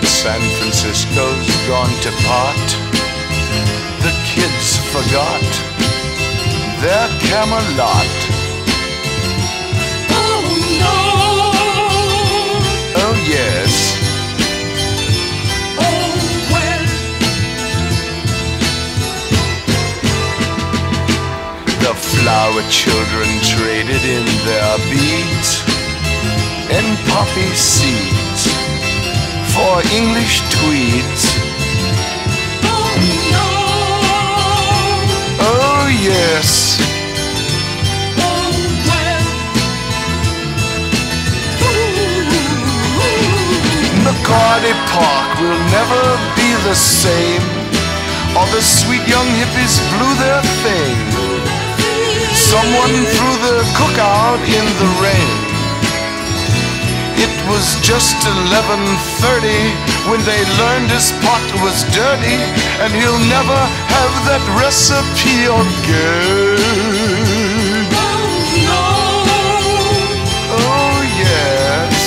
that San Francisco's gone to pot. The kids forgot their Camelot. Oh no! Oh yes. Oh well. The flower children traded in their beads and poppy seeds for English tweeds. Oh no! Oh yes! Oh well! Ooh. Muck Arty Park will never be the same. All the sweet young hippies blew their fame. Someone threw the cookout in the rain. It was just 11:30 when they learned his pot was dirty, and he'll never have that recipe again. Oh no! Oh yes!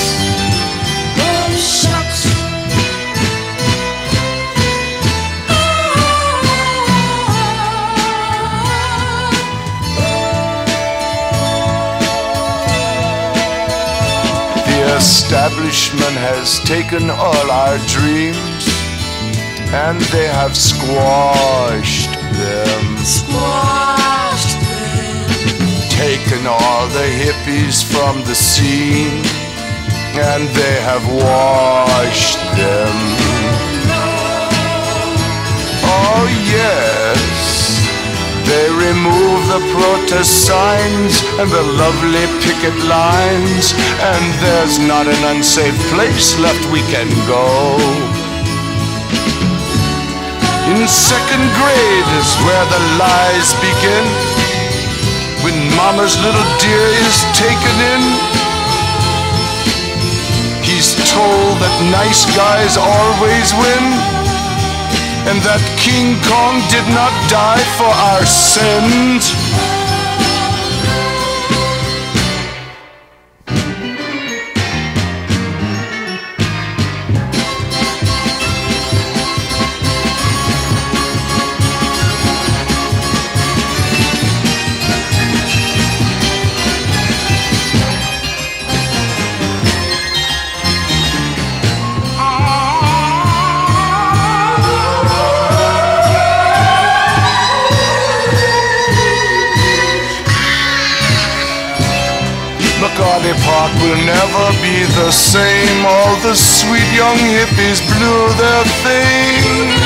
Oh shucks! The establishment has taken all our dreams, and they have squashed them. Squashed them. Taken all the hippies from the scene, and they have washed them. Oh yes, they remove the protest signs and the lovely picket lines, and there's not an unsafe place left we can go. In second grade is where the lies begin, when mama's little dear is taken in. He's told that nice guys always win, and that King Kong did not die for our sins. Muck Arty Park will never be the same. All the sweet young hippies blew their thing.